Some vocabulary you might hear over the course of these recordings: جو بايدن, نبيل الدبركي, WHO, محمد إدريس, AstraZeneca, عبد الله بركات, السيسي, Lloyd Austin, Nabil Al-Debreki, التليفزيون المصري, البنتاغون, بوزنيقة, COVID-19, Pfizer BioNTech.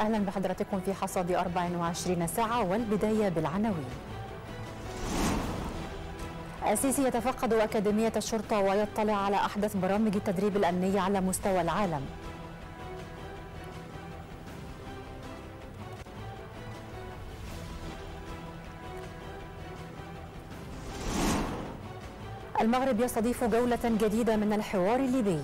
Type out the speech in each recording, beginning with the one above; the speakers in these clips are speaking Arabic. أهلا بحضراتكم في حصاد 24 ساعة، والبداية بالعناوين. السيسي يتفقد أكاديمية الشرطة ويطلع على أحدث برامج التدريب الأمني على مستوى العالم. المغرب يستضيف جولة جديدة من الحوار الليبي.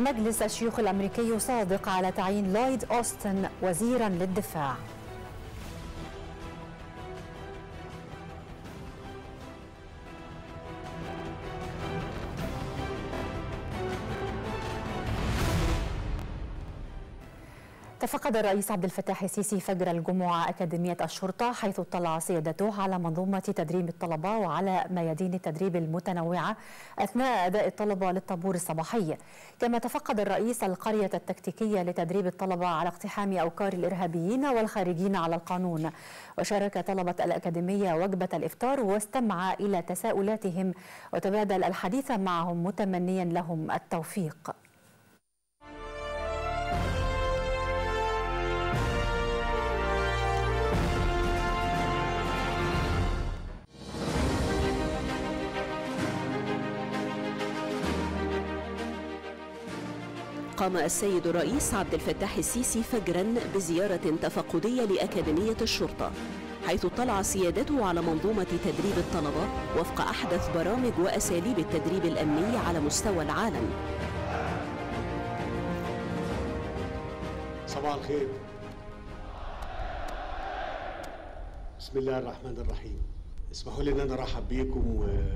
مجلس الشيوخ الأمريكي يصادق على تعيين لويد أوستن وزيرا للدفاع. تفقد الرئيس عبد الفتاح السيسي فجر الجمعة أكاديمية الشرطة، حيث اطلع سيادته على منظومة تدريب الطلبة وعلى ميادين التدريب المتنوعة أثناء أداء الطلبة للطابور الصباحي. كما تفقد الرئيس القرية التكتيكية لتدريب الطلبة على اقتحام أوكار الإرهابيين والخارجين على القانون، وشارك طلبة الأكاديمية وجبة الإفطار واستمع إلى تساؤلاتهم وتبادل الحديث معهم متمنيا لهم التوفيق. قام السيد الرئيس عبد الفتاح السيسي فجراً بزيارة تفقدية لأكاديمية الشرطة، حيث اطلع سيادته على منظومة تدريب الطلبة وفق أحدث برامج وأساليب التدريب الأمني على مستوى العالم. صباح الخير. بسم الله الرحمن الرحيم. اسمحوا لي أن أنا أرحب بيكم وأقول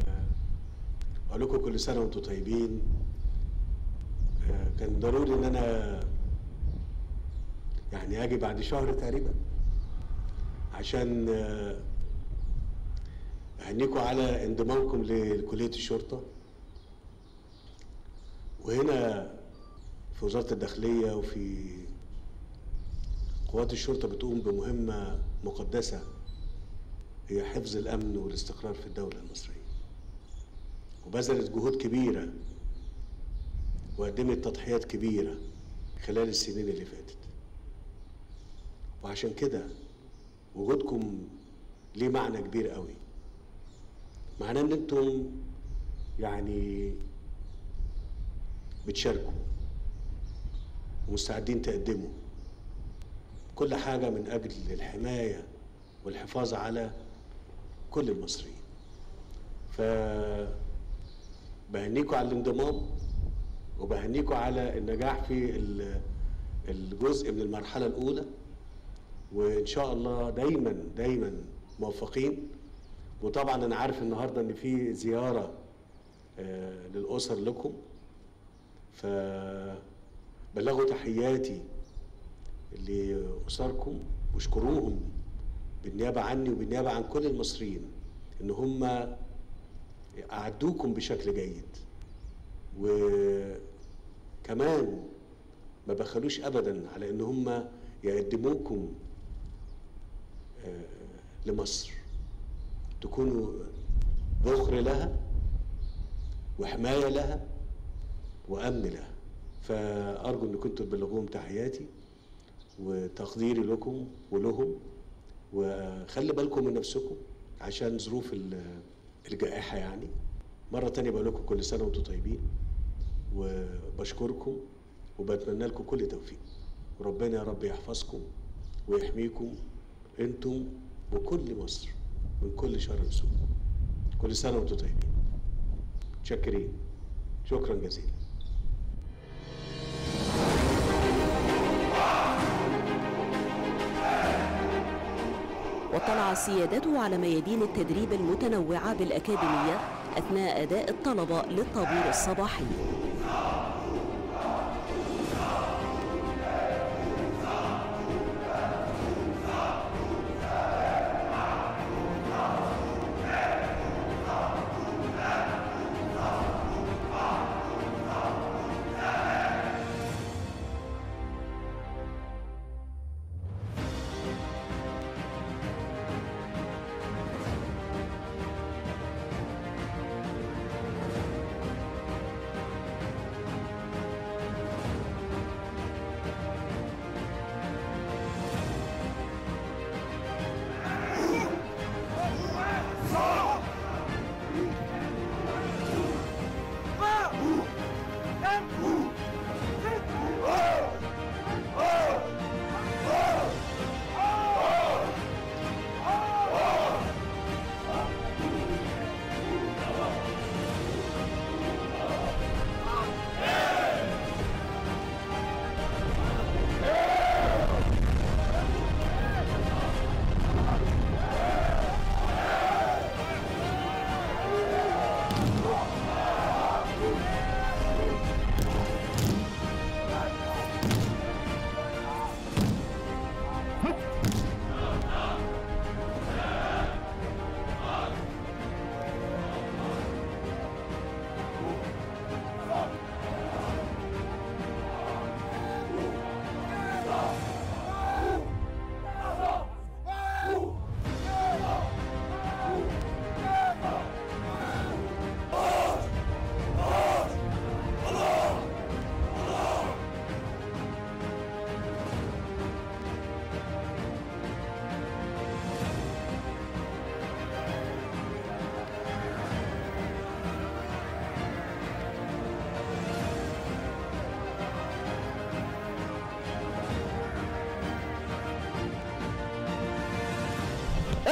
لكم كل سنة وأنتم طيبين. كان ضروري ان انا يعني اجي بعد شهر تقريبا عشان اهنيكم على انضمامكم لكليه الشرطه، وهنا في وزاره الداخليه وفي قوات الشرطه بتقوم بمهمه مقدسه هي حفظ الامن والاستقرار في الدوله المصريه، وبذلت جهود كبيره وقدمت تضحيات كبيرة خلال السنين اللي فاتت، وعشان كده وجودكم ليه معنى كبير قوي. معناه ان انتم يعني بتشاركوا ومستعدين تقدموا كل حاجة من اجل الحماية والحفاظ على كل المصريين. فبهنيكوا على الانضمام وبهنيكوا على النجاح في الجزء من المرحلة الأولى، وإن شاء الله دايما دايما موفقين. وطبعا أنا عارف النهارده إن في زيارة للأسر لكم، فبلغوا تحياتي لأسركم واشكروهم بالنيابة عني وبالنيابة عن كل المصريين إن هم أعدوكم بشكل جيد، وكمان ما بخلوش ابدا على ان هم يقدموكم لمصر تكونوا ذخر لها وحمايه لها وامن لها. فارجو ان كنتوا تبلغوهم تحياتي وتقديري لكم ولهم، وخلي بالكم من نفسكم عشان ظروف الجائحه. يعني مرة تانية بقول لكم كل سنة وانتم طيبين، وبشكركم وبتمنى لكم كل توفيق، وربنا يا رب يحفظكم ويحميكم انتم وكل مصر من كل شر وسوء. كل سنة وانتم طيبين. متشكرين، شكرا جزيلا. وطلع سيادته على ميادين التدريب المتنوعة بالأكاديمية أثناء أداء الطلبة للطابور الصباحي.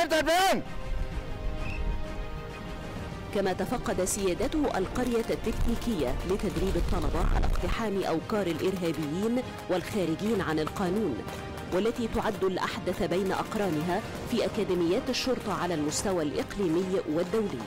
ابدأ البيان. كما تفقد سيادته القرية التكنيكية لتدريب الطلبة على اقتحام أوكار الإرهابيين والخارجين عن القانون، والتي تعد الأحدث بين أقرانها في أكاديميات الشرطة على المستوى الإقليمي والدولي.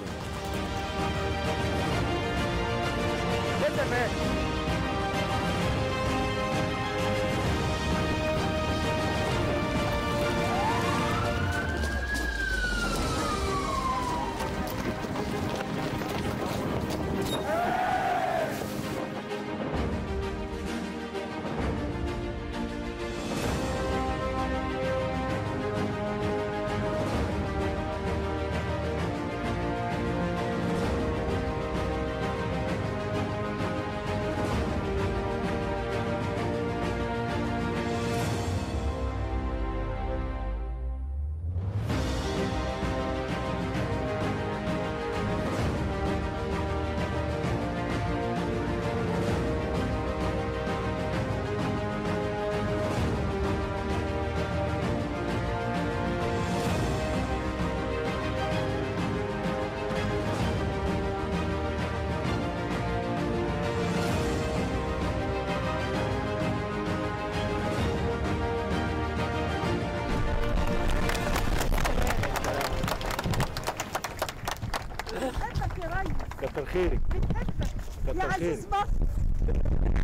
عزيز مصر،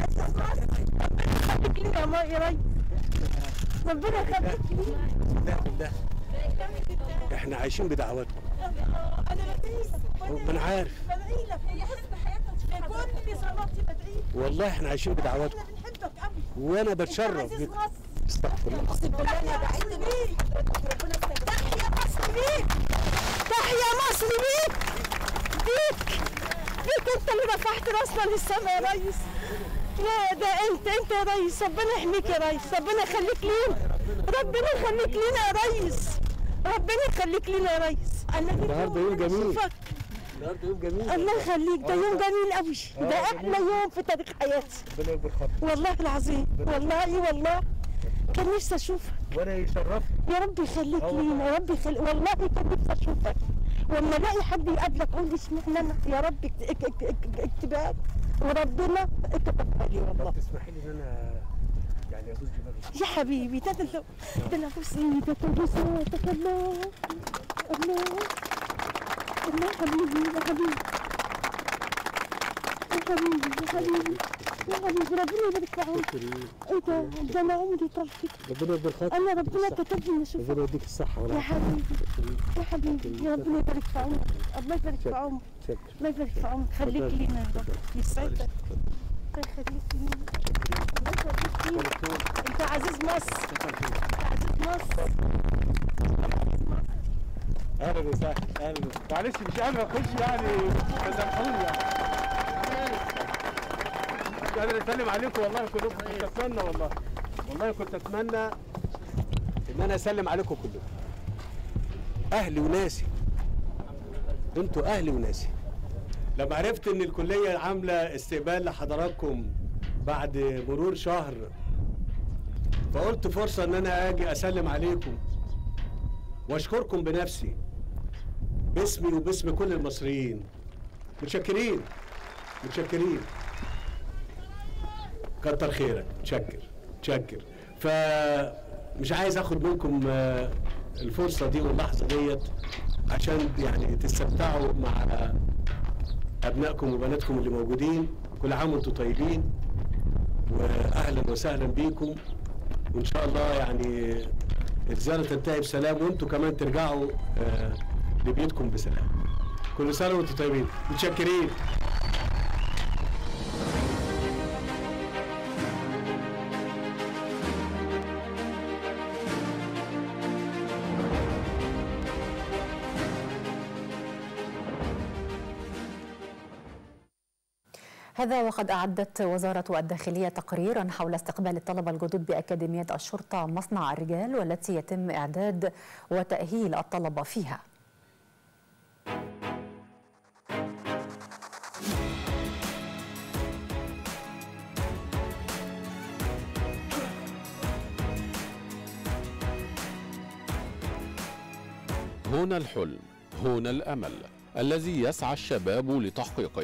عزيز مصر، ربنا يخليك لي يا ماي يا ريس، ربنا يخليك لي. بالله بالله احنا عايشين بدعواتكم. انا بدعيلك، ربنا عارف بدعيلك، هي حزب حياتنا كل صلاتي بدعيلك، والله احنا عايشين بدعواتكم، احنا بنحبك قوي وانا بتشرف بيك. استغفر الله، اقسم بالله انا بعيد بيك، ربنا يستر. تحيا مصر بيك، تحيا مصر بيك، بيك بيك، انت اللي رفعت راسنا للسماء يا ريس. لا ده انت يا ريس، ربنا يحميك يا ريس، ربنا يخليك لينا، ربنا يخليك لينا يا ريس، ربنا يخليك لينا يا ريس. النهارده يوم جميل، النهارده يوم جميل، الله يخليك، ده يوم جميل قوي، ده احلى يوم في تاريخ حياتي والله العظيم، والله اي والله كان نفسي اشوفك. وانا يشرفني يا رب، يخليك لينا يا رب، يخليك والله، كان نفسي اشوفك. ولما الاقي حد يقابلك قول لي اسمحنا انا يا رب، اكتئاب وربنا تقبل لي والله. تسمحي لي ان انا يعني ابوس دماغي يا حبيبي، تدلو تدلو بوسي تدلو تدلو. الله الله حبيبي يا حبيبي يا حبيبي يا حبيبي يا حبيبي، ربنا يبارك في عمرك. ايه ده انا عمري طال كده، ربنا يبارك فيك، انا ربنا كتب لي اشوفك، ربنا يديك الصحه يا حبيبي يا حبيبي، يا ربنا يبارك في عمرك، الله يبارك في عمرك، الله يبارك في عمرك، خليك لينا يا رب، يسعدك، الله يخليك لينا، الله يخليك لينا، انت عزيز مصر، انت عزيز مصر، اهلا وسهلا، اهلا، معلش مش قادر اخش يعني، سامحوني يعني، انا اسلم عليكم والله كلكم، كنت اتمنى والله، والله كنت اتمنى ان انا اسلم عليكم كلكم، اهلي وناسي، انتوا اهلي وناسي. لما عرفت ان الكليه عامله استقبال لحضراتكم بعد مرور شهر، فقلت فرصه ان انا اجي اسلم عليكم واشكركم بنفسي باسمي وباسم كل المصريين. متشكرين متشكرين، كتر خيرك، تشكر تشكر. فمش عايز اخد منكم الفرصه دي واللحظه ديت عشان يعني تستمتعوا مع ابنائكم وبناتكم اللي موجودين. كل عام وانتم طيبين، واهلا وسهلا بيكم، وان شاء الله يعني الزياره تنتهي بسلام وانتم كمان ترجعوا لبيتكم بسلام. كل سنه وانتم طيبين، متشكرين. هذا وقد أعدت وزارة الداخلية تقريرا حول استقبال الطلبة الجدد بأكاديمية الشرطة مصنع الرجال، والتي يتم إعداد وتأهيل الطلبة فيها. هنا الحلم، هنا الأمل الذي يسعى الشباب لتحقيقه،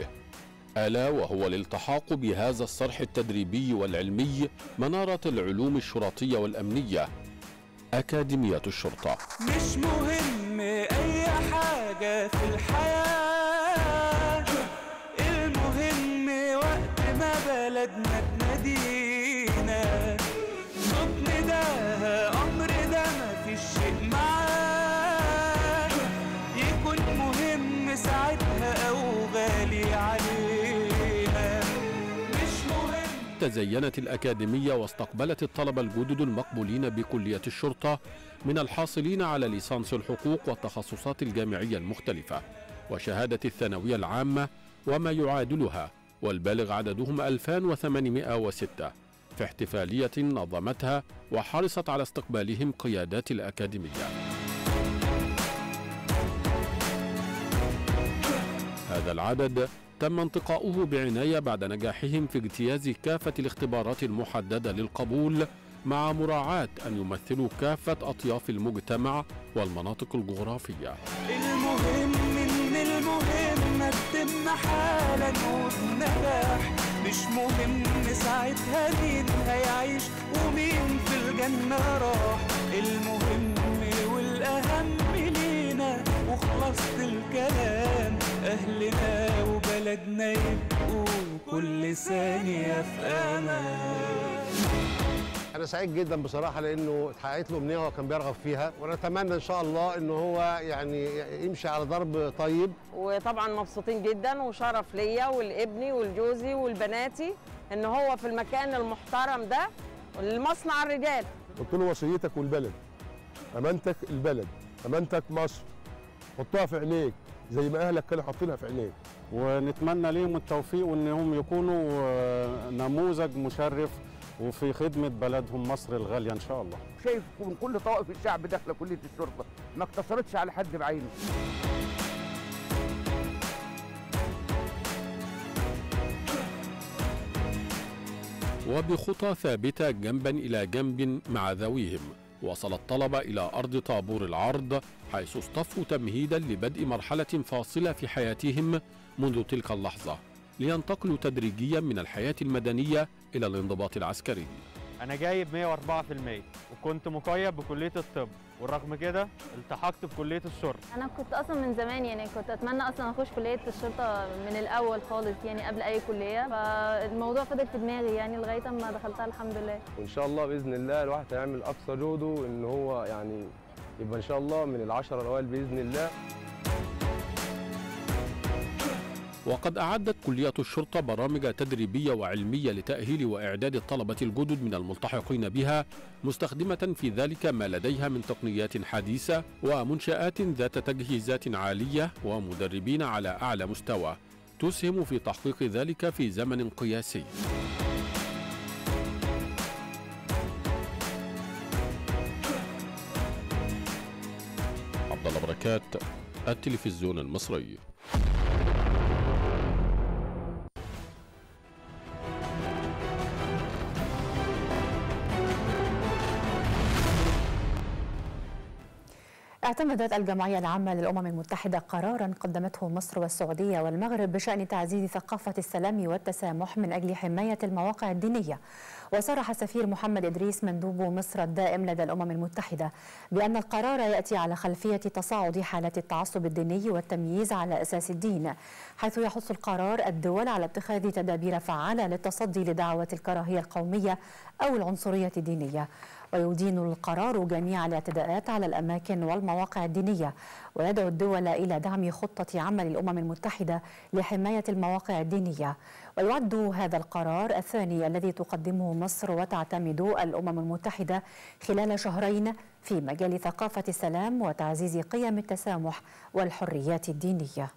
ألا وهو الالتحاق بهذا الصرح التدريبي والعلمي منارة العلوم الشرطية والأمنية أكاديمية الشرطة. مش مهم أي حاجة في الحياة، المهم وقت ما بلدنا تنادينا نبني ده أمر ده مفيش شيء معاه، يكون مهم ساعتها أو غالي علينا مش مهم. تزينت الأكاديمية واستقبلت الطلبة الجدد المقبولين بكلية الشرطة من الحاصلين على ليسانس الحقوق والتخصصات الجامعية المختلفة وشهادة الثانوية العامة وما يعادلها، والبالغ عددهم 2806، في احتفالية نظمتها وحرصت على استقبالهم قيادات الأكاديمية. هذا العدد تم انتقاؤه بعناية بعد نجاحهم في اجتياز كافة الاختبارات المحددة للقبول، مع مراعاة أن يمثلوا كافة أطياف المجتمع والمناطق الجغرافية. المهم إن المهمة تتم حالا وبنجاح، مش مهم ساعتها مين هيعيش ومين في الجنة راح، المهم والأهم لينا وخلصت الكلام، أهلنا وبلدنا يبقوا كل ثانية في أمان. أنا سعيد جدا بصراحة لأنه اتحققت له أمنية هو كان بيرغب فيها، ونتمنى إن شاء الله إن هو يعني يمشي على درب طيب. وطبعا مبسوطين جدا وشرف ليا ولابني ولجوزي ولبناتي إن هو في المكان المحترم ده لمصنع الرجال. قلت له وصيتك والبلد، أمانتك البلد، أمانتك مصر، حطها في عينيك زي ما أهلك كانوا حاطينها في عينيك. ونتمنى ليهم التوفيق وإنهم يكونوا نموذج مشرف وفي خدمة بلدهم مصر الغالية إن شاء الله. شايف من كل طوائف الشعب داخلة كلية الشرطة، ما اقتصرتش على حد بعينه. وبخطى ثابتة جنبا إلى جنب مع ذويهم، وصل الطلبة إلى أرض طابور العرض حيث اصطفوا تمهيدا لبدء مرحلة فاصلة في حياتهم منذ تلك اللحظة، لينتقلوا تدريجيا من الحياة المدنية إلى الانضباط العسكري. أنا جايب 104% وكنت مقيد بكلية الطب، والرغم كده التحقت بكلية الشرطة. أنا كنت أصلا من زمان يعني كنت أتمنى أصلا أخش كلية الشرطة من الأول خالص يعني قبل أي كلية، فالموضوع فضل في دماغي يعني لغاية ما دخلتها الحمد لله. وإن شاء الله بإذن الله الواحد هيعمل أقصى جهده إن هو يعني يبقى إن شاء الله من ال10 الأوائل بإذن الله. وقد أعدت كلية الشرطة برامج تدريبية وعلمية لتأهيل وإعداد الطلبة الجدد من الملتحقين بها، مستخدمة في ذلك ما لديها من تقنيات حديثة ومنشآت ذات تجهيزات عالية ومدربين على أعلى مستوى تسهم في تحقيق ذلك في زمن قياسي. عبد الله بركات، التلفزيون المصري. اعتمدت الجمعية العامة للأمم المتحدة قرارا قدمته مصر والسعودية والمغرب بشأن تعزيز ثقافة السلام والتسامح من أجل حماية المواقع الدينية. وصرح السفير محمد إدريس مندوب مصر الدائم لدى الأمم المتحدة بأن القرار يأتي على خلفية تصاعد حالات التعصب الديني والتمييز على أساس الدين، حيث يحث القرار الدول على اتخاذ تدابير فعالة للتصدي لدعوة الكراهية القومية أو العنصرية الدينية. ويدين القرار جميع الاعتداءات على الأماكن والمواقع الدينية، ويدعو الدول إلى دعم خطة عمل الأمم المتحدة لحماية المواقع الدينية. ويعد هذا القرار الثاني الذي تقدمه مصر وتعتمد الأمم المتحدة خلال شهرين في مجال ثقافة السلام وتعزيز قيم التسامح والحريات الدينية.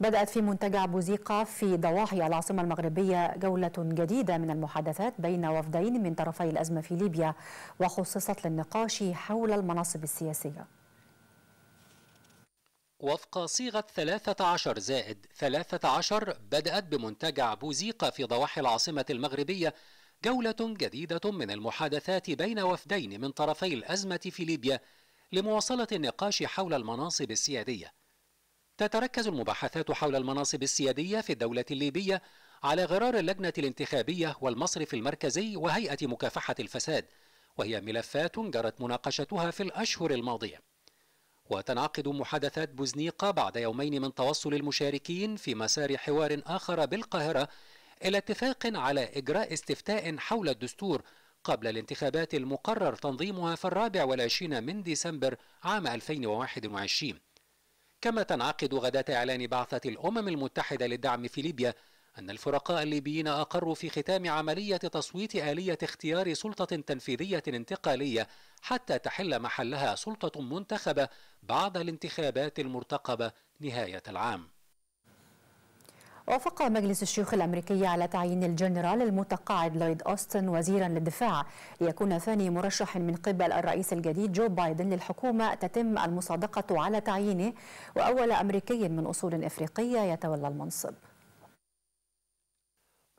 بدأت في منتجع بوزيقة في ضواحي العاصمة المغربية جولة جديدة من المحادثات بين وفدين من طرفي الأزمة في ليبيا، وخصصت للنقاش حول المناصب السياسية. وفق صيغة 13+13 بدأت بمنتجع بوزيقة في ضواحي العاصمة المغربية جولة جديدة من المحادثات بين وفدين من طرفي الأزمة في ليبيا لمواصلة النقاش حول المناصب السيادية. تتركز المباحثات حول المناصب السيادية في الدولة الليبية على غرار اللجنة الانتخابية والمصرف المركزي وهيئة مكافحة الفساد، وهي ملفات جرت مناقشتها في الأشهر الماضية. وتنعقد محادثات بوزنيقة بعد يومين من توصل المشاركين في مسار حوار آخر بالقاهرة إلى اتفاق على إجراء استفتاء حول الدستور قبل الانتخابات المقرر تنظيمها في 24 من ديسمبر عام 2021. كما تنعقد غداة إعلان بعثة الأمم المتحدة للدعم في ليبيا أن الفرقاء الليبيين أقروا في ختام عملية تصويت آلية اختيار سلطة تنفيذية انتقالية حتى تحل محلها سلطة منتخبة بعد الانتخابات المرتقبة نهاية العام. وافق مجلس الشيوخ الأمريكي على تعيين الجنرال المتقاعد لويد أوستن وزيرا للدفاع ليكون ثاني مرشح من قبل الرئيس الجديد جو بايدن للحكومة تتم المصادقة على تعيينه، وأول أمريكي من أصول إفريقية يتولى المنصب.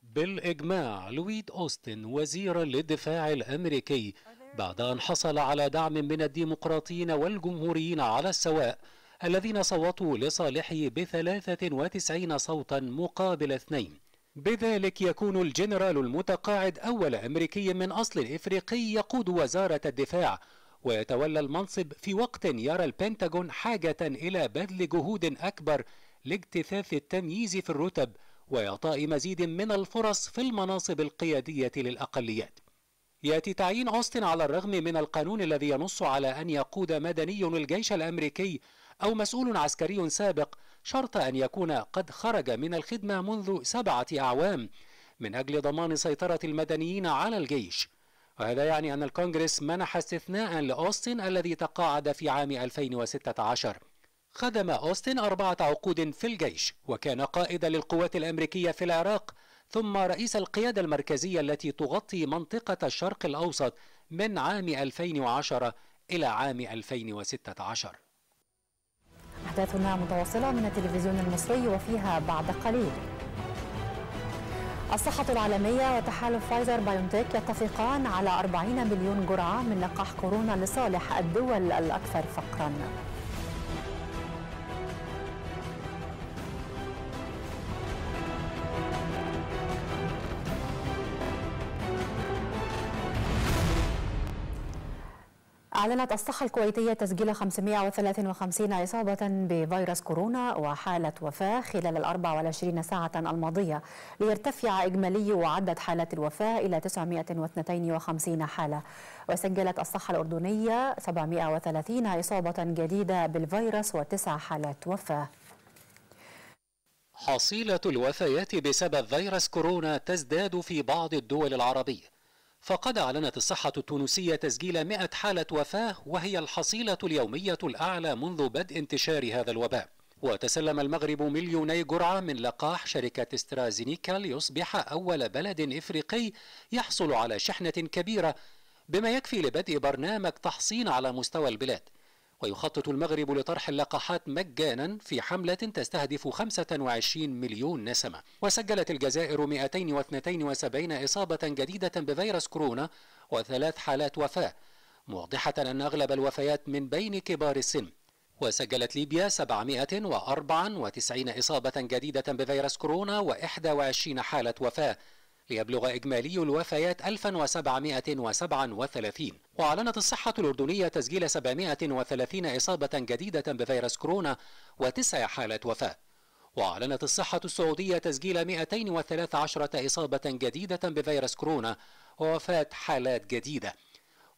بالإجماع لويد أوستن وزيرا للدفاع الأمريكي بعد أن حصل على دعم من الديمقراطيين والجمهوريين على السواء، الذين صوتوا لصالحه ب93 صوتا مقابل 2. بذلك يكون الجنرال المتقاعد أول أمريكي من أصل إفريقي يقود وزارة الدفاع ويتولى المنصب في وقت يرى البنتاغون حاجة إلى بذل جهود أكبر لاجتثاث التمييز في الرتب وإعطاء مزيد من الفرص في المناصب القيادية للأقليات. يأتي تعيين أوستن على الرغم من القانون الذي ينص على أن يقود مدني الجيش الأمريكي أو مسؤول عسكري سابق شرط أن يكون قد خرج من الخدمة منذ 7 أعوام من أجل ضمان سيطرة المدنيين على الجيش. وهذا يعني أن الكونغرس منح استثناء لأوستن الذي تقاعد في عام 2016. خدم أوستن 4 عقود في الجيش، وكان قائدا للقوات الأمريكية في العراق، ثم رئيس القيادة المركزية التي تغطي منطقة الشرق الأوسط من عام 2010 إلى عام 2016. أحداثنا متواصلة من التلفزيون المصري وفيها بعد قليل. الصحة العالمية وتحالف فايزر بايونتيك يتفقان على 40 مليون جرعة من لقاح كورونا لصالح الدول الأكثر فقرا. أعلنت الصحة الكويتية تسجيل 553 إصابة بفيروس كورونا وحالة وفاة خلال 24 ساعة الماضية، ليرتفع إجمالي عدد حالات الوفاة إلى 952 حالة. وسجلت الصحة الأردنية 730 إصابة جديدة بالفيروس و9 حالات وفاة. حصيلة الوفيات بسبب فيروس كورونا تزداد في بعض الدول العربية، فقد أعلنت الصحة التونسية تسجيل 100 حالة وفاة، وهي الحصيلة اليومية الأعلى منذ بدء انتشار هذا الوباء. وتسلم المغرب 2 مليون جرعة من لقاح شركة استرازينيكا ليصبح أول بلد إفريقي يحصل على شحنة كبيرة بما يكفي لبدء برنامج تحصين على مستوى البلاد. ويخطط المغرب لطرح اللقاحات مجانا في حملة تستهدف 25 مليون نسمة. وسجلت الجزائر 272 إصابة جديدة بفيروس كورونا و3 حالات وفاة، موضحة أن أغلب الوفيات من بين كبار السن. وسجلت ليبيا 794 إصابة جديدة بفيروس كورونا و21 حالة وفاة، ليبلغ إجمالي الوفيات 1737. وأعلنت الصحة الأردنية تسجيل 730 إصابة جديدة بفيروس كورونا و9 حالات وفاة. وأعلنت الصحة السعودية تسجيل 213 إصابة جديدة بفيروس كورونا ووفاة حالات جديدة.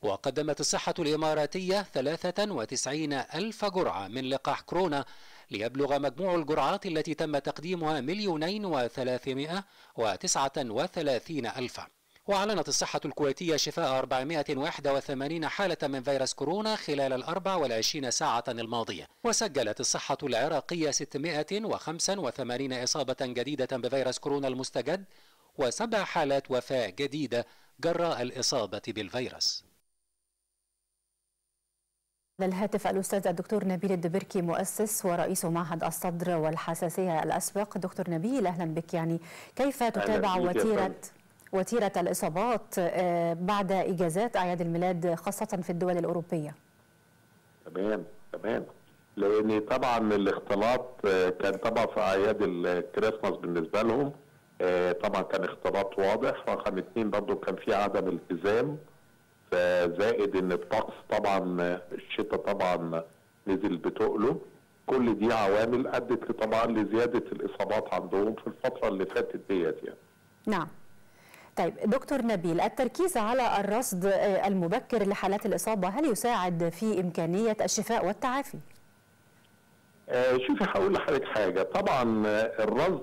وقدمت الصحة الإماراتية 93,000 جرعة من لقاح كورونا ليبلغ مجموع الجرعات التي تم تقديمها 2,339,000. وأعلنت الصحة الكويتية شفاء 481 حالة من فيروس كورونا خلال 24 ساعة الماضية. وسجلت الصحة العراقية 685 إصابة جديدة بفيروس كورونا المستجد و7 حالات وفاة جديدة جراء الإصابة بالفيروس. على الهاتف الأستاذ الدكتور نبيل الدبركي، مؤسس ورئيس معهد الصدر والحساسية الأسبق. دكتور نبيل، أهلا بك. يعني كيف تتابع وتيرة الإصابات بعد إجازات أعياد الميلاد خاصة في الدول الأوروبية؟ تمام. لان طبعا الاختلاط كان طبعا في اعياد الكريسماس بالنسبه لهم طبعا كان اختلاط واضح. رقم اثنين برضه كان في عدم التزام، فزائد ان الطقس طبعا الشتاء طبعا نزل بتقله. كل دي عوامل ادت طبعا لزياده الاصابات عندهم في الفتره اللي فاتت ديت يعني. نعم. طيب دكتور نبيل، التركيز على الرصد المبكر لحالات الإصابة هل يساعد في إمكانية الشفاء والتعافي؟ شوفي هقول لحضرتك حاجة، طبعا الرصد،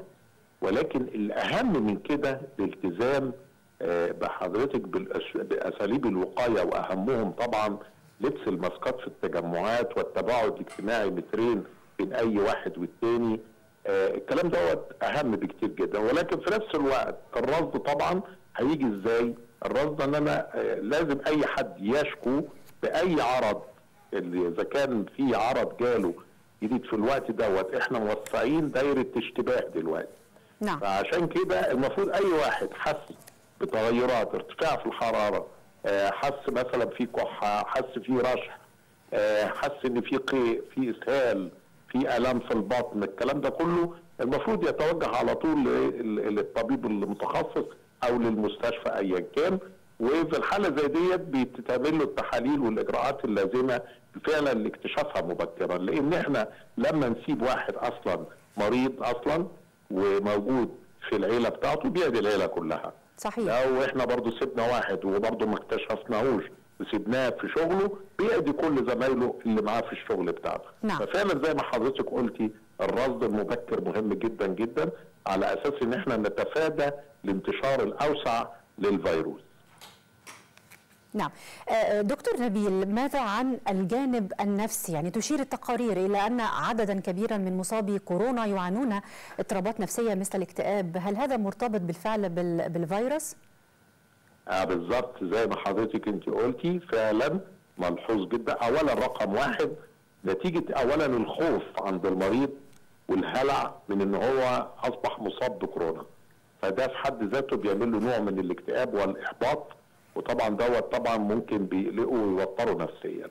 ولكن الأهم من كده الالتزام بحضرتك بأساليب الوقاية، وأهمهم طبعا لبس الماسكات في التجمعات والتباعد الاجتماعي مترين بين أي واحد والتاني. الكلام دوت أهم بكتير جدا، ولكن في نفس الوقت الرصد طبعا هيجي ازاي؟ الرصد ان انا لازم اي حد يشكو باي عرض، اللي اذا كان في عرض جاله جديد في الوقت دوت، احنا موسعين دايره اشتباه دلوقتي. نعم. فعشان كده المفروض اي واحد حس بتغيرات، ارتفاع في الحراره، حس مثلا في كحه، حس في رشح، حس ان في قيء، في اسهال، في الام في البطن، الكلام ده كله المفروض يتوجه على طول للطبيب المتخصص او للمستشفى ايا كان. وفي الحاله زي ديت بتتعمل له التحاليل والاجراءات اللازمه فعلا لاكتشافها مبكرا، لان احنا لما نسيب واحد اصلا مريض اصلا وموجود في العيله بتاعته بيأذي العيله كلها. صحيح. لو احنا برضه سيبنا واحد وبرضه ما اكتشفناهوش وسيبناه في شغله بيأذي كل زمايله اللي معاه في الشغل بتاعته. نعم. ففعلا زي ما حضرتك قلتي الرصد المبكر مهم جدا جدا على اساس ان احنا نتفادى الانتشار الاوسع للفيروس. نعم. دكتور نبيل، ماذا عن الجانب النفسي؟ يعني تشير التقارير الى ان عددا كبيرا من مصابي كورونا يعانون اضطرابات نفسيه مثل الاكتئاب، هل هذا مرتبط بالفعل بالفيروس؟ بالظبط زي ما حضرتك انت قلتي فعلا ملحوظ جدا. اولا رقم واحد نتيجه اولا الخوف عند المريض والهلع من ان هو اصبح مصاب بكورونا، فده في حد ذاته بيعمل له نوع من الاكتئاب والاحباط، وطبعا دوت طبعا ممكن بيقلقه ويوتره نفسيا.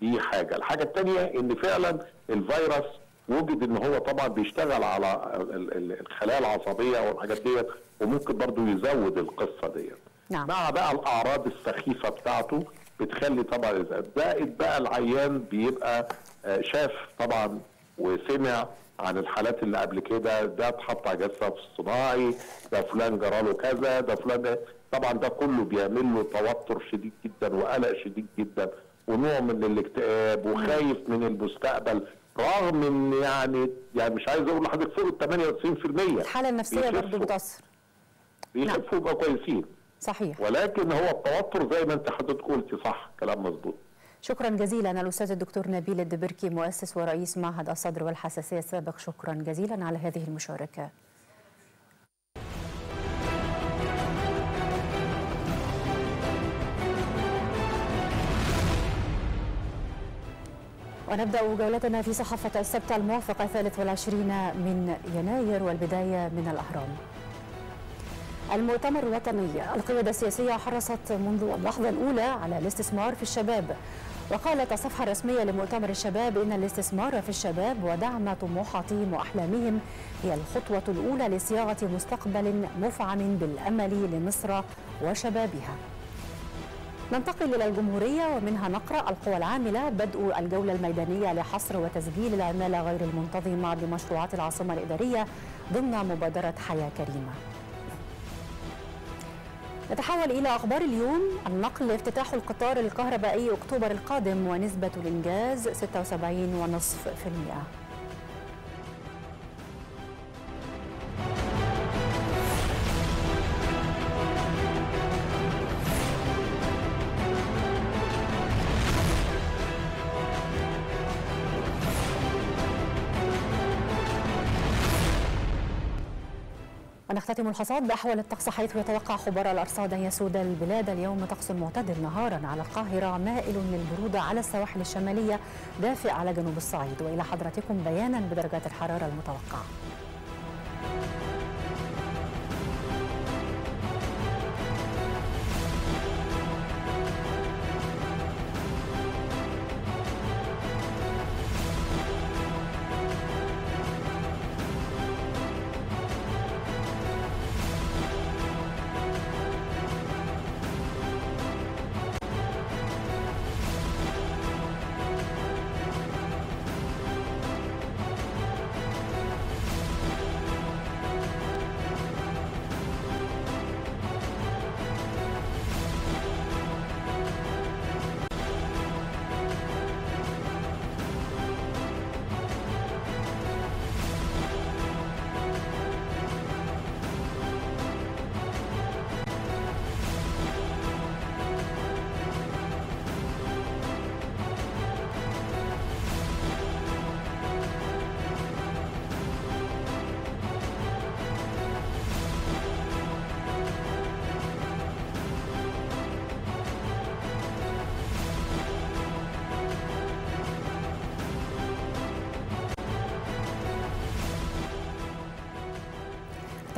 دي حاجه. الحاجه الثانيه ان فعلا الفيروس وجد ان هو طبعا بيشتغل على الخلايا العصبيه والحاجات ديت، وممكن برضه يزود القصه ديت. نعم. مع بقى الاعراض السخيفه بتاعته بتخلي طبعا زائد بقى العيان بيبقى شاف طبعا وسمع عن الحالات اللي قبل كده، ده اتحط على جسم اصطناعي، ده فلان جراله كذا، ده فلان، طبعا ده كله بيعمل له توتر شديد جدا وقلق شديد جدا ونوع من الاكتئاب وخايف من المستقبل، رغم ان يعني مش عايز اقول لحضرتك فوق ال 98% الحاله النفسيه برضه بتاثر، بيخفوا يبقوا كويسين. صحيح. ولكن هو التوتر زي ما انت حضرتك قلتي. صح، كلام مظبوط. شكرا جزيلا الاستاذ الدكتور نبيل الدبركي، مؤسس ورئيس معهد الصدر والحساسيه السابق، شكرا جزيلا على هذه المشاركه. ونبدأ جولتنا في صحافة السبت الموافقة 23 يناير، والبداية من الأهرام. المؤتمر الوطني، القيادة السياسية حرصت منذ اللحظة الأولى على الاستثمار في الشباب، وقالت الصفحة الرسمية لمؤتمر الشباب إن الاستثمار في الشباب ودعم طموحاتهم وأحلامهم هي الخطوة الأولى لصياغة مستقبل مفعم بالأمل لمصر وشبابها. ننتقل إلى الجمهورية ومنها نقرأ: القوى العاملة، بدء الجولة الميدانية لحصر وتسجيل العمالة غير المنتظمة لمشروعات العاصمة الإدارية ضمن مبادرة حياة كريمة. نتحول إلى أخبار اليوم. النقل، افتتاح القطار الكهربائي أكتوبر القادم ونسبة الإنجاز 76.5%. ونختتم الحصاد بأحوال الطقس، حيث يتوقع خبراء الأرصاد أن يسود البلاد اليوم طقس معتدل نهارا على القاهرة، مائل للبرودة على السواحل الشمالية، دافئ على جنوب الصعيد. وإلى حضراتكم بيانا بدرجات الحرارة المتوقعة.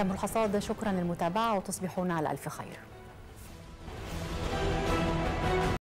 تامر الحصاد، شكرا للمتابعة وتصبحون على ألف خير.